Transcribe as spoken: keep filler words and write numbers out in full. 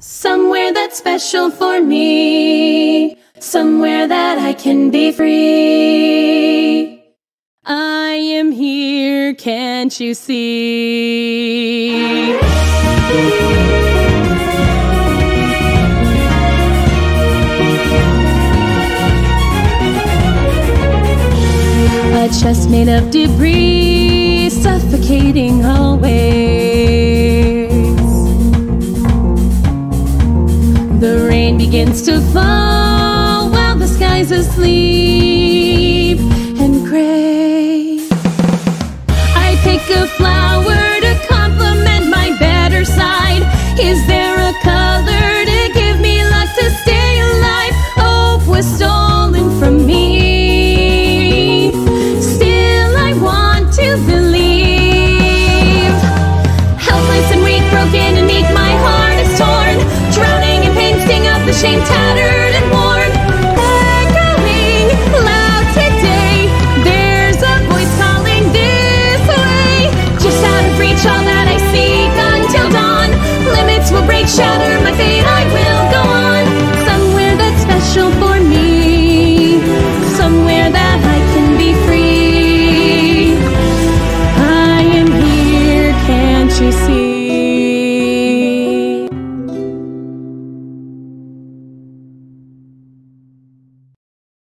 Somewhere that's special for me, somewhere that I can be free. I am here, can't you see? A chest made of debris, suffocating always. The rain begins to fall while the sky's asleep and gray. I pick a flower to complement my better side. Is there a color to give me luck to stay alive? Hope was stolen from me. Shame tattered.